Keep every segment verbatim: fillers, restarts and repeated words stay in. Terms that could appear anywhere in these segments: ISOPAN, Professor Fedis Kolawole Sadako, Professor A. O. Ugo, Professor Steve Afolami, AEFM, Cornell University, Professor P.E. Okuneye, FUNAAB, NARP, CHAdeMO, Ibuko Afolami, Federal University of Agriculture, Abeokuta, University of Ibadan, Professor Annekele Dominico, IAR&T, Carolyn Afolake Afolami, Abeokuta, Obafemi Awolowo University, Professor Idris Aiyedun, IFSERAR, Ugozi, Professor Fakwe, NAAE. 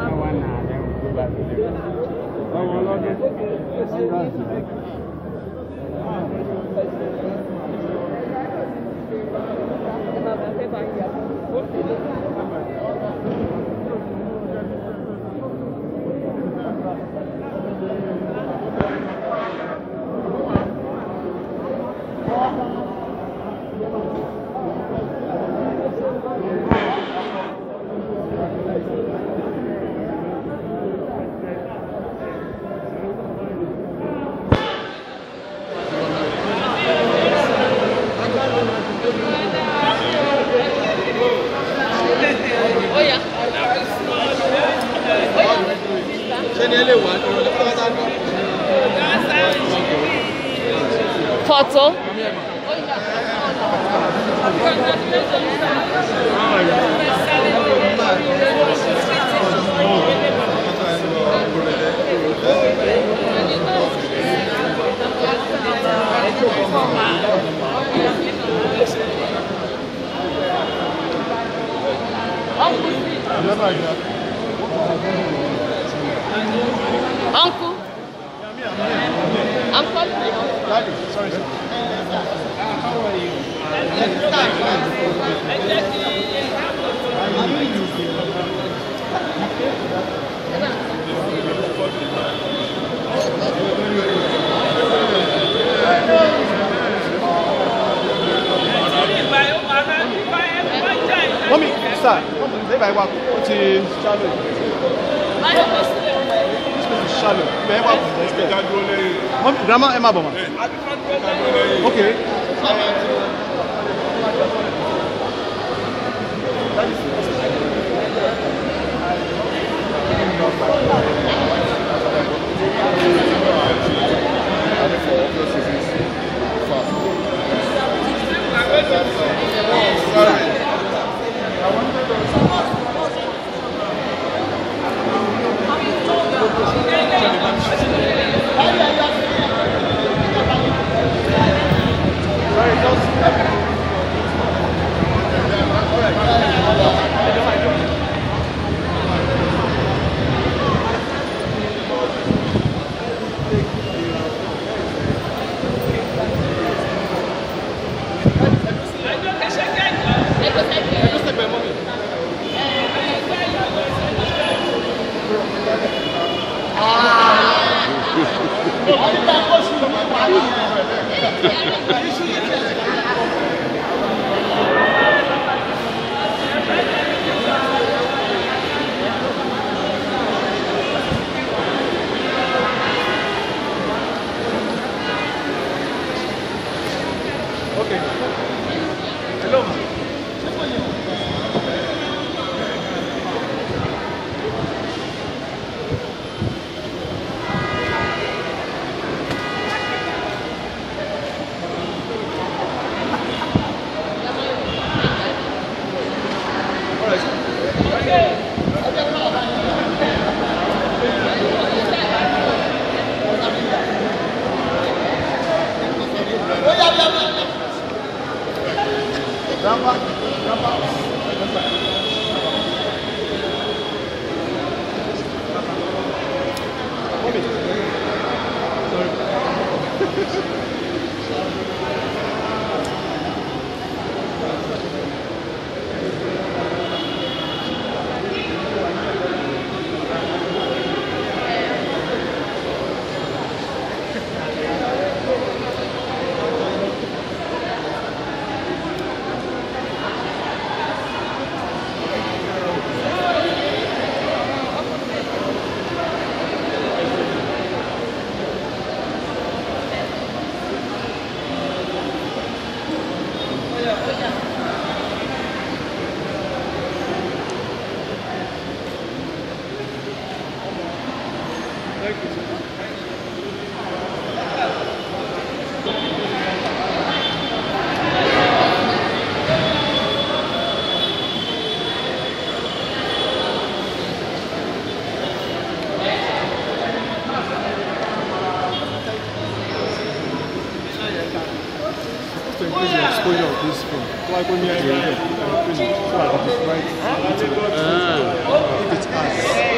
It's us.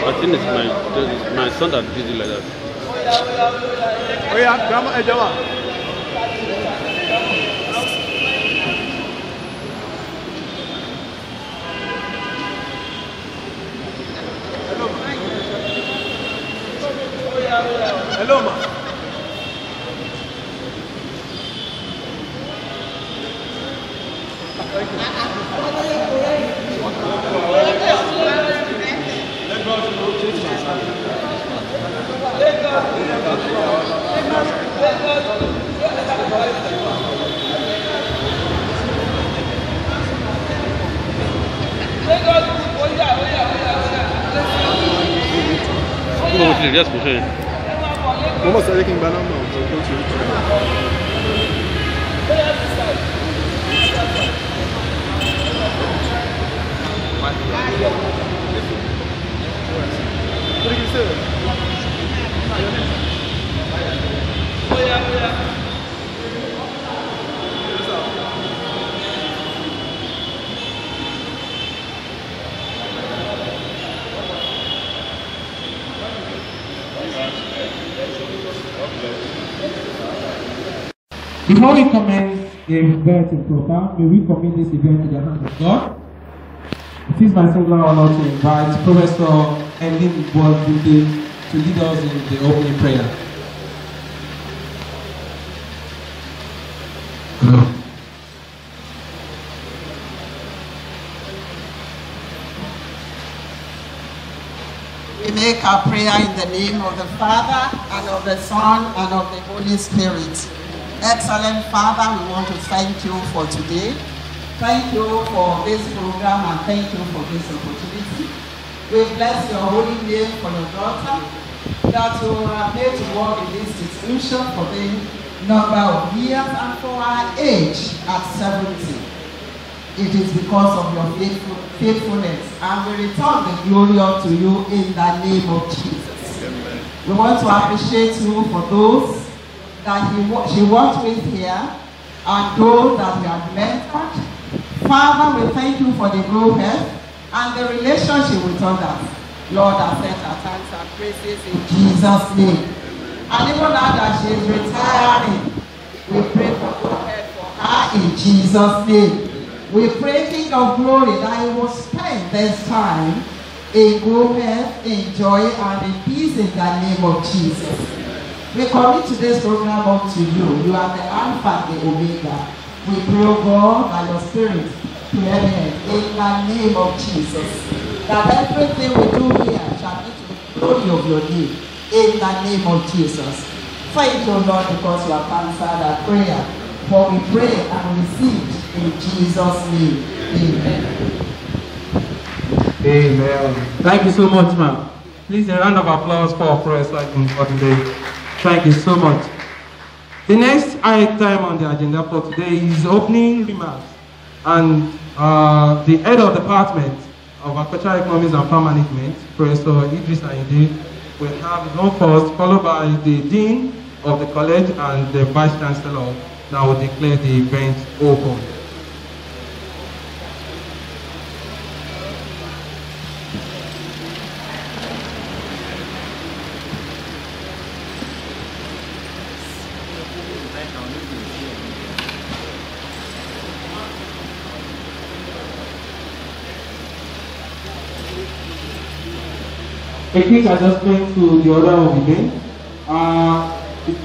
I think it's my, it's my son that did it like that. Oh yeah, Grandma Ejawa. Hello, ma. Thank you. Let go. Let go. Mama said they can ban them now, so go to it. What did you say? Oh yeah, oh yeah. Before we commence the event in profile, may we commit this event to the hands of God? It is my singular honor to invite Professor Aiyedun to lead us in the opening prayer. We make our prayer in the name of the Father, and of the Son, and of the Holy Spirit. Excellent Father, we want to thank you for today. Thank you for this program and thank you for this opportunity. We bless your holy name for your daughter that you are made to work in this institution for the number of years and for her age at seventy. It is because of your faithful, faithfulness, and we return the glory unto you in the name of Jesus. Amen. We want to appreciate you for those that he, she worked with here, and those that we have mentored. Father, we thank you for the growth and the relationship with others. Lord, accept our thanks and praises in Jesus' name. And even now that she is retiring, we pray for growth for her in Jesus' name. We pray, King of Glory, that he will spend this time in growth, in joy, and in peace in the name of Jesus. We commit today's program up to you. You are the Alpha and the Omega. We pray, O God, by your Spirit, to heaven, in the name of Jesus. That everything we do here shall be to the glory of your name, in the name of Jesus. Thank you, Lord, because you have answered our prayer. For we pray and receive in Jesus' name. Amen. Amen. Thank you so much, ma'am. Please, a round of applause for Professor Ske Bola today. Thank you so much. The next item on the agenda for today is opening remarks, and uh, the head of the Department of Agricultural Economics and Farm Management, Professor Idris Aiyedun, will have his own first, followed by the Dean of the College and the Vice Chancellor that will declare the event open. A quick adjustment to the order of the day. Uh,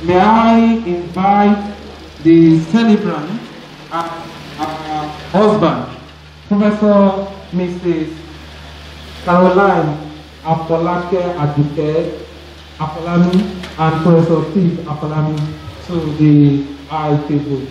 may I invite the celebrant and uh, husband, Professor Missus Carolyn Afolake Afolake Afolami and Professor Steve Afolami to the high table.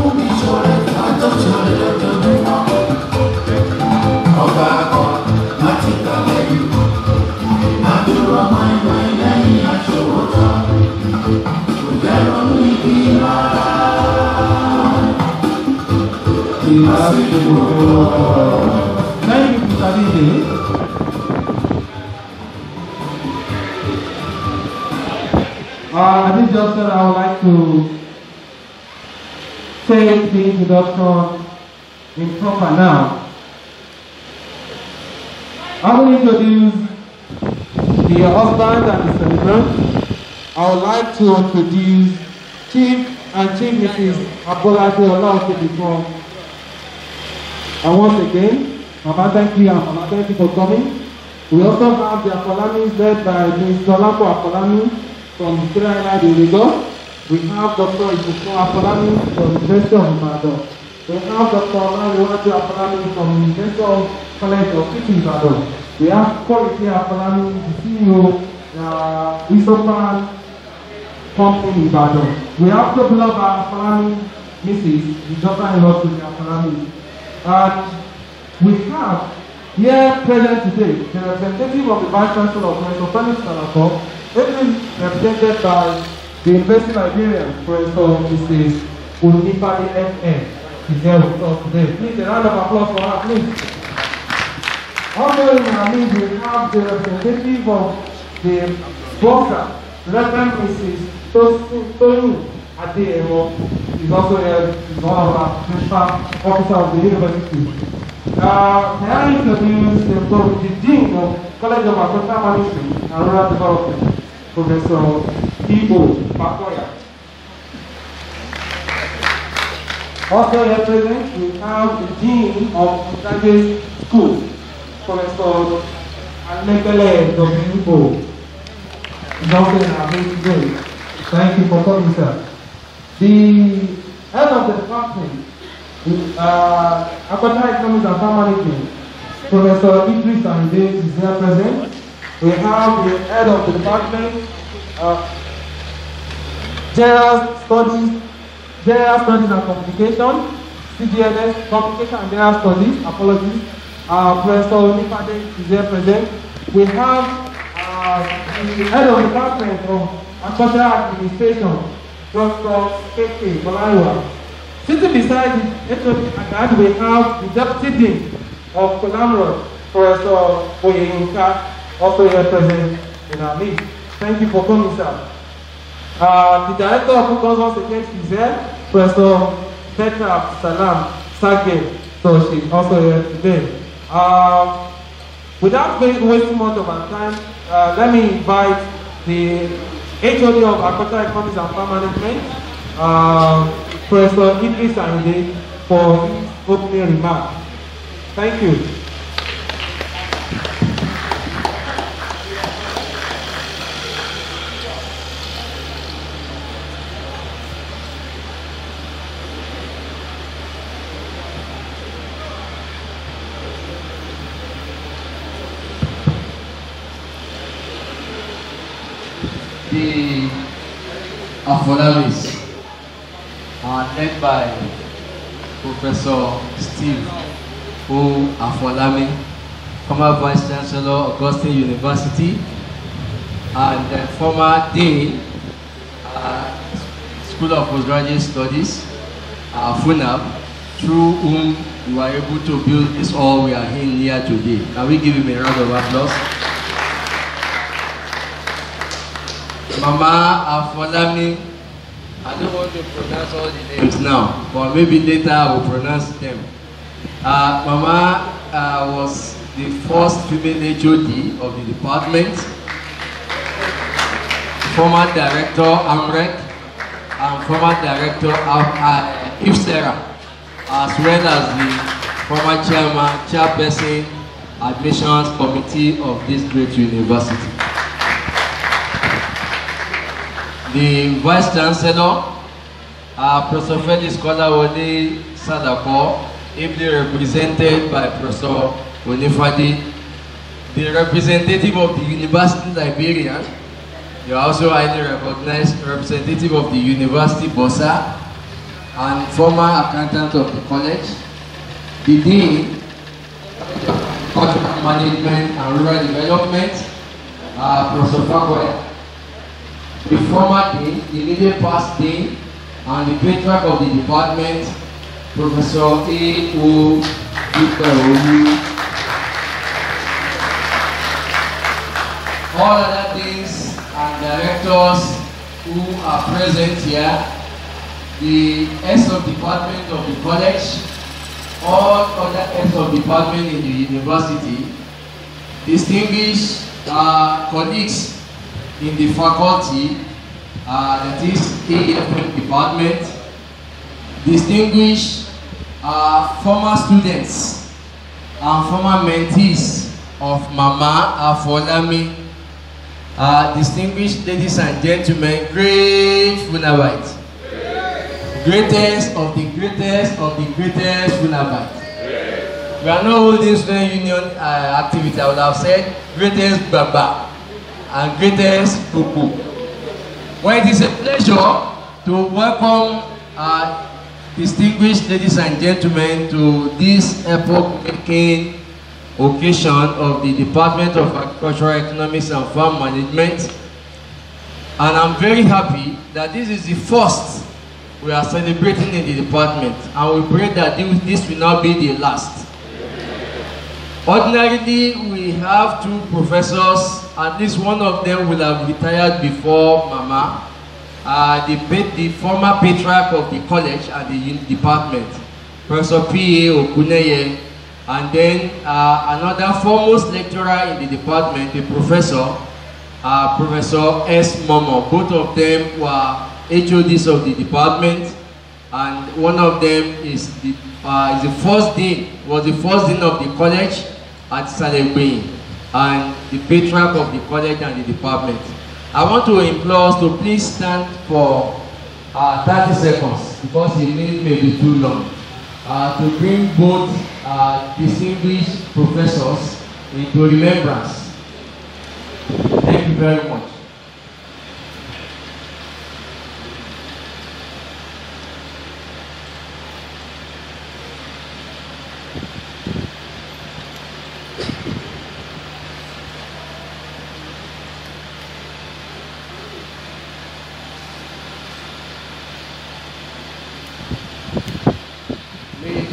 We're gonna make it right. Thank you, Mister Adebite. Uh, at this juncture, I would like to say the introduction in proper now. I will introduce the husband and the celebrant. I would like to introduce Chief and Chief Missus Afolake Afolami. And once again, Mama, thank you, and Mama, thank you for coming. We also have the Afolamis led by Mister Lakor Afolami from Federal University of Agriculture. We have Doctor Ibuko Afolami from the University of Ibadan. We have Doctor Afolami from the University of College of Teaching Ibadan. We have Koriki Afolami, the C E O, uh, ISOPAN company Ibadan. We have Doctor Afolami, Missus the Doctor Ibuko Afolami. And we have here present today the representative of the Vice Chancellor of Professor Fedis Kolawole Sadako, represented by the University of Nigeria, Professor Missus Unnifadi F M, is here with us today. Please, a round of applause for her, please. Also in our midst, we have the representative of the sponsor, Reverend Missus Tosu Tolu Adeemo. Is also a one of our principal officers of the university. Uh, they are introduced uh, from the Dean of College of Agriculture Management and Rural Development, Professor T O Bakoya. Also here present, we have the Dean of Graduate School, Professor Annekele Dominico. Is also in our meeting today. Thank you for coming, sir. The head of the department, uh, Agriculture Economics and Farm Management, Professor Idris Aiyedun is here present. We have the head of the department, uh, General Studies, General Studies and Communication, C G N S, Communication and General Studies, apologies. Uh, Professor Nikade is here present. We have uh, the head of the department of Agricultural Administration, Professor Ske Bola. Sitting beside the H O D, we have the Deputy Dean of Colamro, Professor Oyeuka, also here present in our meeting. Thank you for coming, sir. Uh, the Director of Consults against is here, Professor Petra Salam Sage, so she's also here today. Uh, without wasting much of our time, uh, let me invite the H O D of Agriculture Economics and Farm Management, uh, Professor Idris Aiyedun, for his opening remarks. Thank you. Afolamis are led by Professor Steve O. Afolami, former Vice Chancellor, Augustine University, and the former Dean, uh, School of Postgraduate Studies, uh, FUNAAB, through whom we were able to build this all we are in here today. Can we give him a round of applause? Mama Afolami, I don't want to pronounce all the names now, but maybe later I will pronounce them. Uh, Mama uh, was the first female H O D of the department, former director AMREC, and former director of uh, IFSERAR, as well as the former chairman, chairperson, admissions committee of this great university. The Vice Chancellor, uh, Professor Fedis Kolawole Sadako, ably represented by Professor Wonifadi, the representative of the University of Liberia, you are also highly recognized representative of the University Bosa, and former accountant of the college, the Dean of Management and Rural Development, uh, Professor Fakwe, the former dean, the immediate past dean, and the patriarch of the department, Professor A. O. Ugo. All other deans and directors who are present here, the heads of department of the college, all other heads of department in the university, distinguished uh, colleagues in the faculty, uh, that is A E F M department, distinguished uh, former students and former mentees of Mama Afolami, Uh, distinguished ladies and gentlemen, great FUNAABites, greatest of the greatest of the greatest FUNAABites. We are not holding student union uh, activity. I would have said greatest Baba and greatest Pupu. Well, it is a pleasure to welcome uh, distinguished ladies and gentlemen to this epoch-making occasion of the Department of Agricultural Economics and Farm Management, and I'm very happy that this is the first we are celebrating in the department, and we pray that this will not be the last. Ordinarily, we have two professors, at least one of them will have retired before Mama, uh, the, the former patriarch of the college and the department, Professor P E Okuneye, and then uh, another foremost lecturer in the department, the professor, uh, Professor S. Momo. Both of them were H O Ds of the department, and one of them is the, uh, is the first dean, was the first dean of the college at Salebin, and the patriarch of the college and the department. I want to implore us to please stand for uh, thirty seconds, because the minute may be too long, uh, to bring both Uh, distinguished professors into remembrance. Thank you very much.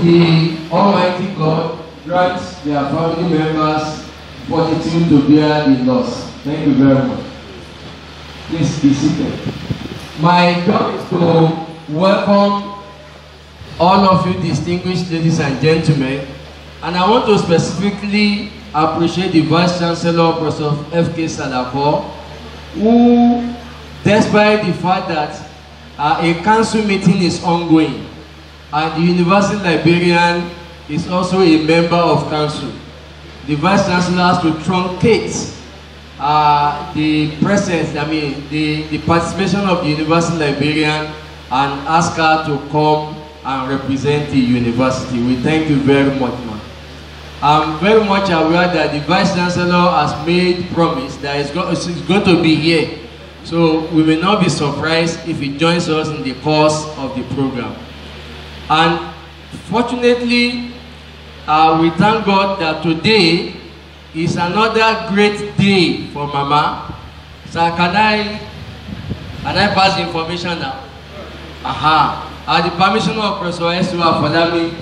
The Almighty God grants their family members fortitude to bear the loss. Thank you very much. Please be seated. My job is to welcome all of you distinguished ladies and gentlemen, and I want to specifically appreciate the Vice Chancellor, Professor F K Salafor, who, despite the fact that uh, a council meeting is ongoing, and the University Librarian is also a member of council, the Vice-Chancellor has to truncate uh, the presence, I mean, the, the participation of the University Librarian and ask her to come and represent the University. We thank you very much, ma'am. I'm very much aware that the Vice-Chancellor has made promise that it's go it's going to be here, so we will not be surprised if he joins us in the course of the program. And fortunately, uh, we thank God that today is another great day for Mama. So can I, can I pass the information now? Aha. At the permission of Professor S. Afolami,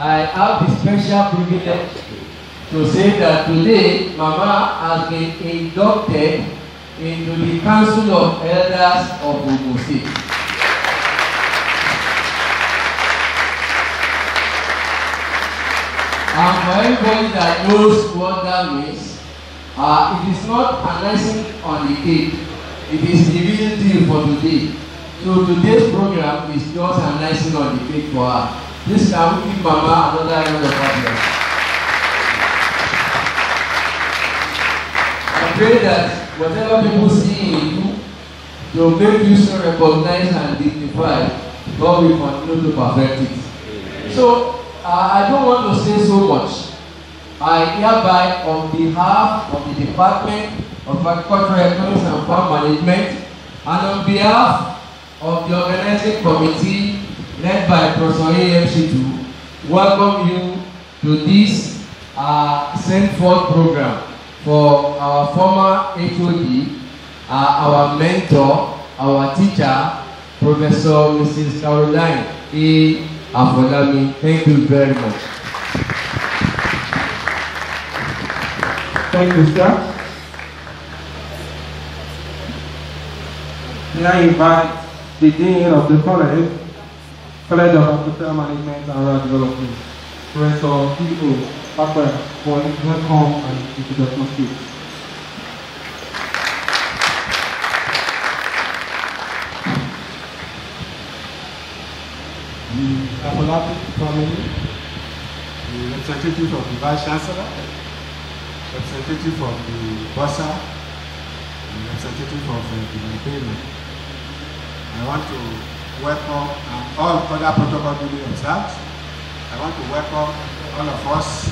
I have the special privilege to say that today Mama has been inducted into the Council of Elders of Ugozi. And for everybody that knows what that means, uh, it is not an icing on the cake. It is the real deal for today. So today's program is just an icing on the cake for her. This can give Mama another round of applause. I pray that whatever people see in you, they will make you so recognized and dignified. God will continue to perfect it. So, Uh, I don't want to say so much. I hereby, on behalf of the Department of Agricultural Economics and Farm Management, and on behalf of the organizing committee led by Professor A M C two, welcome you to this uh, Send Forth program for our former H O D, uh, our mentor, our teacher, Professor Missus Carolyn A. Afolami. Thank you very much. Thank you, sir. Now I invite the Dean of the College, College of Agricultural Management and Rural Development, Professor T O Bakoya, for his welcome and introduction speech. The Afolami family, the representative of the Vice Chancellor, representative of the Bursa, and representative of the Payment. I want to welcome um, all other protocol building observed. I want to welcome all of us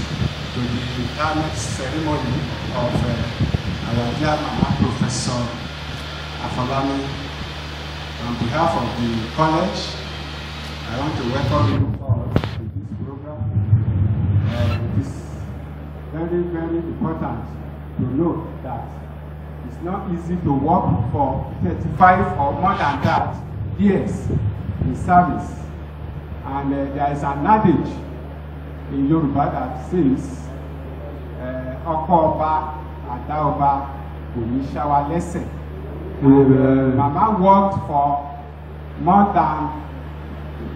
to the retirement ceremony of uh, our dear Mama Professor Afolami. On behalf of the college, I want to welcome you all to this program. Uh, it is very, very important to know that it's not easy to work for thirty-five or more than that years in service. And uh, there is an adage in Yoruba that says, Oko Oba, Ada Oba, Onishawa Lese. Mama worked for more than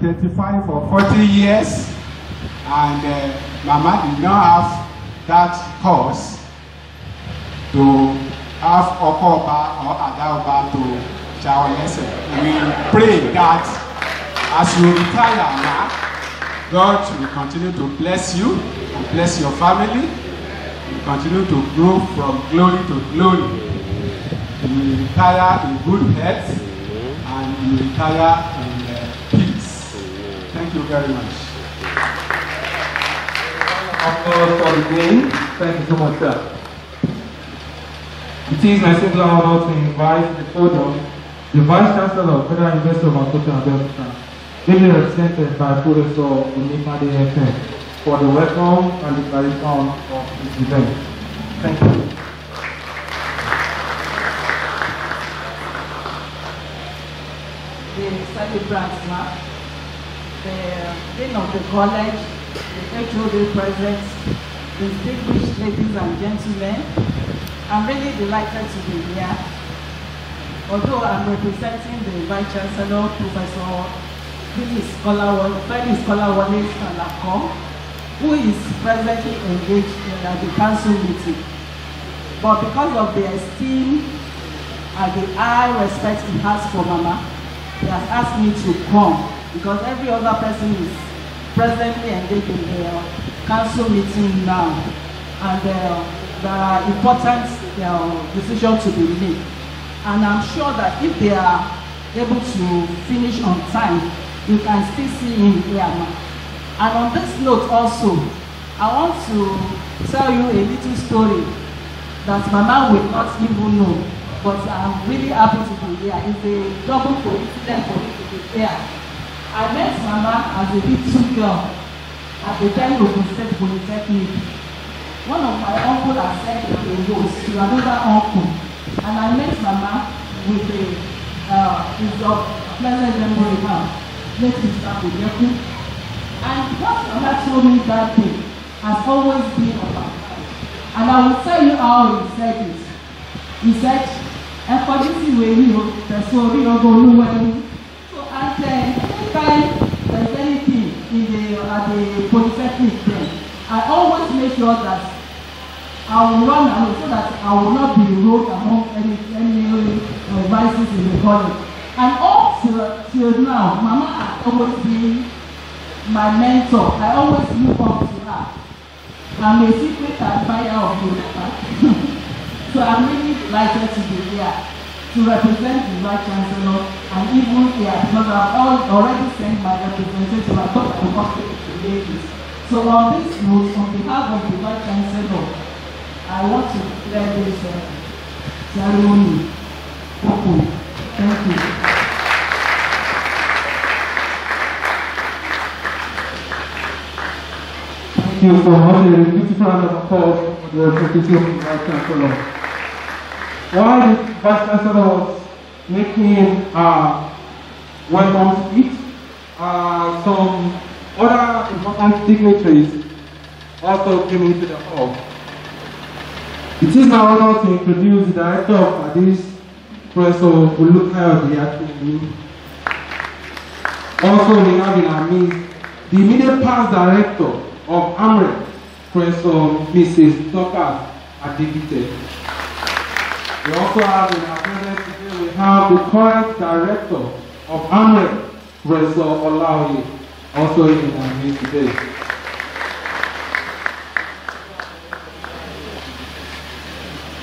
thirty-five or forty years, and uh, Mama did not have that cause to have Okoba or Adaoba to shower lesson. We pray that as you retire now, God will continue to bless you and bless your family. You continue to grow from glory to glory. You retire in good health and you retire in uh, peace. Thank you very much. Thank you so much, sir. It is my singular honor to invite the podium, the Vice Chancellor of Federal University of Agriculture and Abeokuta, mainly represented by Professor Nikade, for the welcome and the clarification of this event. Thank you. The celebrants, the Dean of the College, the H O D present, distinguished ladies and gentlemen, I'm really delighted to be here. Although I'm representing the Vice Chancellor, Professor Fedis Kolawole Sadako, who is presently engaged in uh, the council meeting. But because of the esteem and the high respect he has for Mama, he has asked me to come because every other person is presently engaged in the uh, council meeting now. And uh, there are important uh, decisions to be made. And I'm sure that if they are able to finish on time, you can still see him here. And on this note also, I want to tell you a little story that Mama will not even know, but I'm really happy to be here. It's a double coincidence for me to be here. I met Mama as a little girl at the Ogun State Polytechnic. One of my uncles had sent a rose to another uncle, and I met Mama with a uh, pleasant memory now. Let me start with you. And what Mama told me that day has always been on my mind. And I will tell you how he said it. He said, "According to where you, the story of Oluwelu." So at any time there's anything in the at the polytechnic there, I always make sure that I will run away so that I will not be rolled among any any uh, vices in the college. And up to, till now, Mama has always been my mentor. I always look up to her. I'm a secret admirer of Yoruba. So I'm really delighted to be here to represent the Vice Chancellor and even here because I've already sent my representative. I thought I would not be today. So on this note, on behalf of the Vice Chancellor, I want to declare this ceremony open. Thank you. Thank you so much. A beautiful round of applause for the representative of the Vice Chancellor. While the Vice Chancellor was making a welcome speech, uh, some Other important dignitaries also came into the hall. It is my honor to introduce the director of this, Professor Oyeuka Afolami. Also, we have in our midst the immediate past director of AMREC, Professor Missus Dokas Adebite. We also have in our presence today, we have the current director of AMREC, Professor Olaoye, also in our midst today.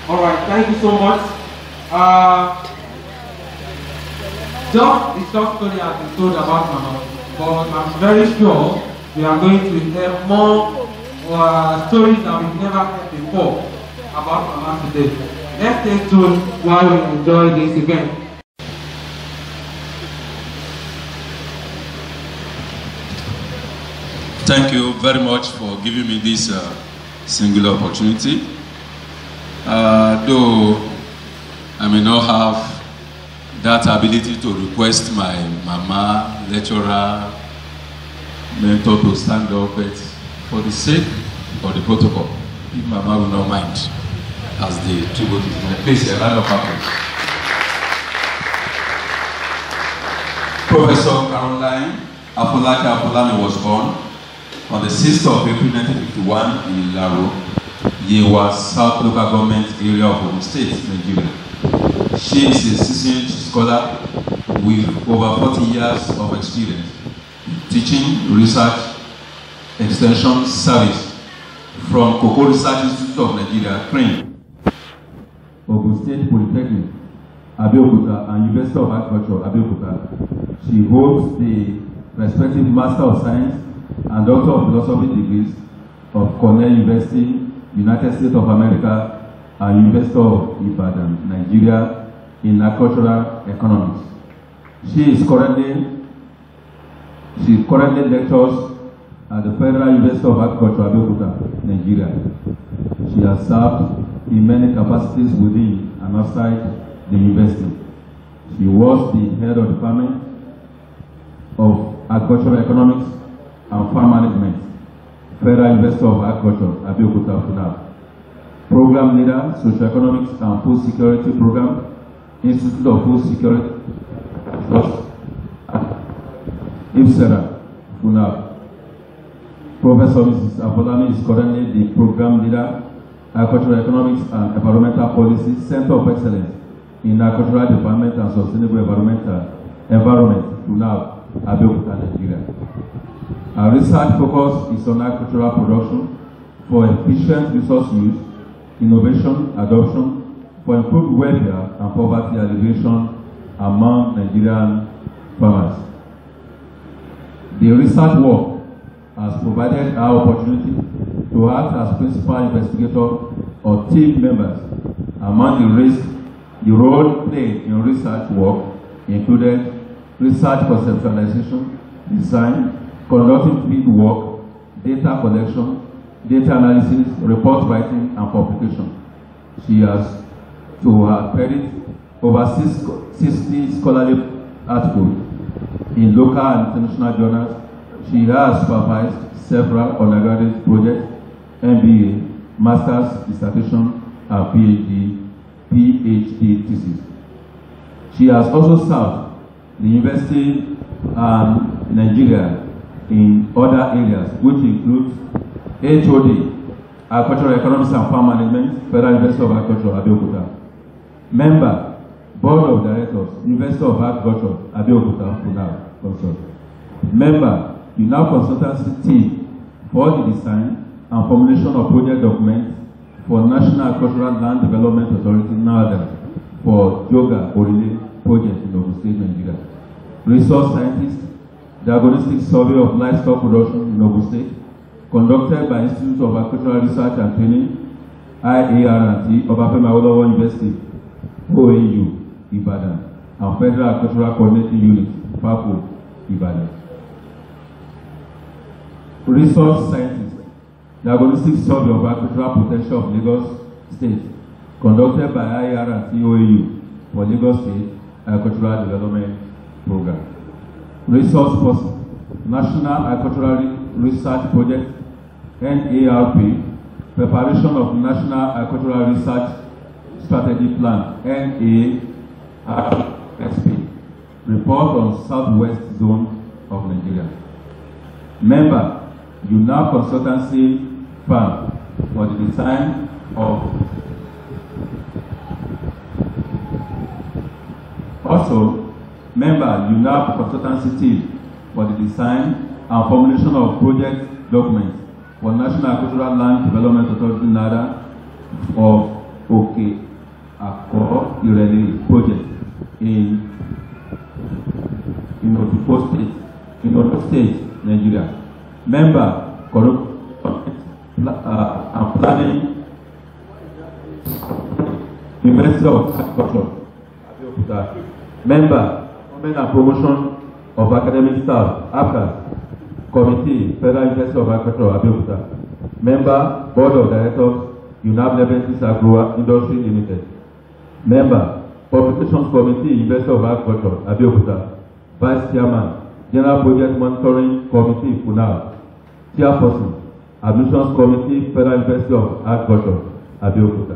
All right, thank you so much. Uh, Just the short story has been told about now, but I'm very sure we are going to hear more uh, stories that we've never heard before about Mama today. Let's stay tuned while we enjoy this event. Thank you very much for giving me this uh, singular opportunity. Uh, though I may not have that ability to request my mama, lecturer, mentor to stand up, but for the sake of the protocol, if mama will not mind, as the tribute is made, please, a round of applause. Professor Carolyn Afolake Afolami was born on the sixth of April nineteen fifty-one in Ilaro, Yewa South Local Government Area of Ogun State, Nigeria. She is a seasoned scholar with over forty years of experience in teaching, research, extension service from Cocoa Research Institute of Nigeria, Train, Ogun State Polytechnic, Abeokuta, and University of Agriculture, Abeokuta. She holds the respective Master of Science and Doctor of Philosophy degrees of Cornell University, United States of America, and University of Ibadan, Nigeria, in agricultural economics. She is currently she currently lectures at the Federal University of Agriculture, Abeokuta, Nigeria. She has served in many capacities within and outside the university. She was the head of the Department of Agricultural Economics and Farm Management, Federal University of Agriculture, Abeokuta, FUNAAB. Program leader, socioeconomics and food security program, Institute of Food Security, IFSERAR, FUNAAB. Professor Missus Afolami is currently the program leader, Agricultural Economics and Environmental Policy Center of Excellence in Agricultural Development and Sustainable Environmental Environment, FUNAAB, Abeokuta, Nigeria. Our research focus is on agricultural production for efficient resource use, innovation, adoption, for improved welfare and poverty alleviation among Nigerian farmers. The research work has provided our opportunity to act as principal investigator or team members among the risks. The role played in research work included research conceptualization, design, conducting field work, data collection, data analysis, report writing, and publication. She has, to her credit, over sixty scholarly articles in local and international journals. She has supervised several undergraduate projects, M B A, master's dissertation, and PhD, PhD thesis. She has also served the university and Nigeria in other areas, which includes H O D, Agricultural Economics and Farm Management, Federal University of Agriculture, Abeokuta. Member, Board of Directors, University of Agriculture, Abeokuta, FUNAAB Consortium. Member, U N A V Consultancy Team for the design and formulation of project documents for National Agricultural Land Development Authority, NADA, for Joga Orile project in Ogun State, Nigeria. Resource Scientist, Diagnostic Survey of Livestock Production in Ogun State, conducted by Institute of Agricultural Research and Training, I A R and T, of Obafemi Awolowo University, O A U, Ibadan, and Federal Agricultural Coordinating Unit, FACO, Ibadan. Resource Scientist, the Diagnostic Survey of Agricultural Potential of Lagos State, conducted by I A R and T, O A U, for Lagos State Agricultural Development Program. Resource Person, National Agricultural Research Project, N A R P, preparation of National Agricultural Research Strategy Plan, N A R P, report on Southwest Zone of Nigeria. Member, U N A Consultancy Firm for the design of. Also, member, U N A Consultancy Team for the design and formulation of project documents for National Agricultural Land Development Authority NADA of O K Akko Ireli project in in Odupo State, in Odupo State, Nigeria. Member, corrupt uh, and planning University of Agriculture, Abeokuta. Member, Government and Promotion of Academic Staff, A P C A S, Committee, Federal University of Agriculture, Abeokuta. Member, Board of Directors, U N A B Lebensis Agro Industry Limited. Member, Publications Committee, University of Agriculture, Abeokuta. Vice Chairman, General Project Monitoring Committee, FUNAAB. Chairperson, Admissions Committee, Federal University of Agriculture, Abeokuta.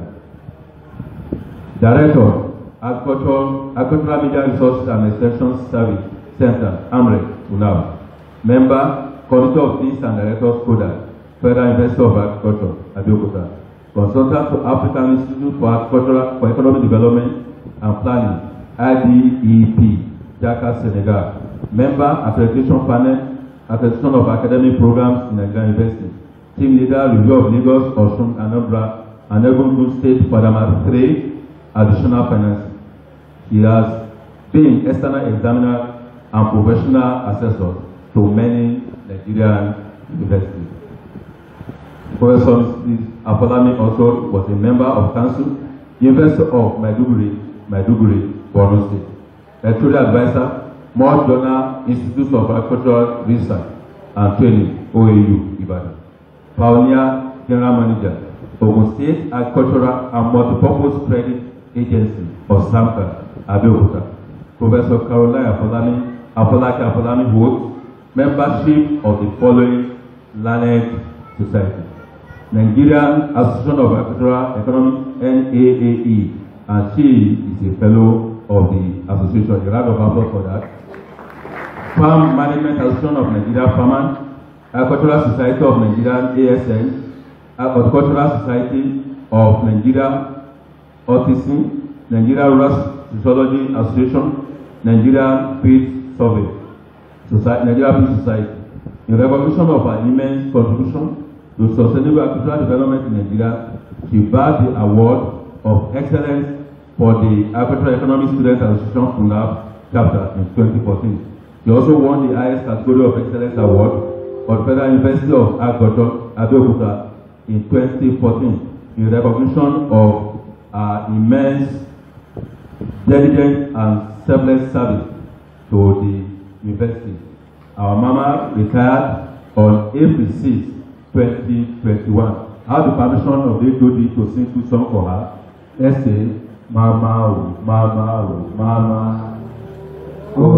Director, Agriculture, Agricultural Media Resources and Extension Service Center, AMREC, FUNAAB. Member, Committee of Peace and Directors Coda, Federal Investor of Agriculture, Abeokuta. Consultant to African Institute for Agricultural for Economic Development and Planning, I D E P, Dakar, Senegal. Member, Accreditation Panel, Accreditation of Academic Programs in Nigeria University. Team Leader, Review of Lagos, Osun, Anambra, and Egungun State for number three, additional financing. He has been external examiner and professional assessor to many Nigerian universities. Professor Steve Afolami also was a member of Council, University of Maiduguri, Maiduguri, Borno State. Lecturer Advisor, More Journal Institute of Agricultural Research and Training, O A U, Ibadan. Pioneer General Manager, Ogun State Agricultural and Multipurpose Credit Agency, or SAMCA, Abeokuta. Professor Carolyn Afolame Afolake Afolami holds membership of the following learned society: Nigerian Association of Agricultural Economics, N A A E, and she is a fellow of the association. A round of applause for that. Farm Management Association of Nigeria, Farmers, Agricultural Society of Nigeria, A S N, Agricultural Society of Nigeria, Autism, Nigeria Rural Sociology Association, Nigeria Field Survey. Society, Nigeria Peace Society. In recognition of her immense contribution to sustainable agricultural development in Nigeria, she bagged the award of excellence for the Agricultural Economic Students Association FUNAAB chapter in twenty fourteen. She also won the highest category of excellence award for Federal University of Agriculture, Abeokuta, in twenty fourteen in recognition of her immense, diligent, and selfless service to the University. Our mama retired on April sixth, twenty twenty-one. I have the permission of the A D O D to sing two songs for her. Let's say, Mama, oh, Mama, oh, Mama. Mama, oh,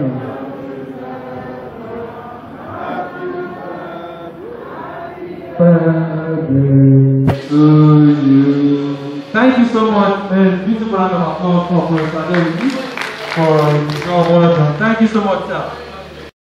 Thank you so much, and beautiful round of applause for Professor Adeemo for your words. Thank you so much, sir.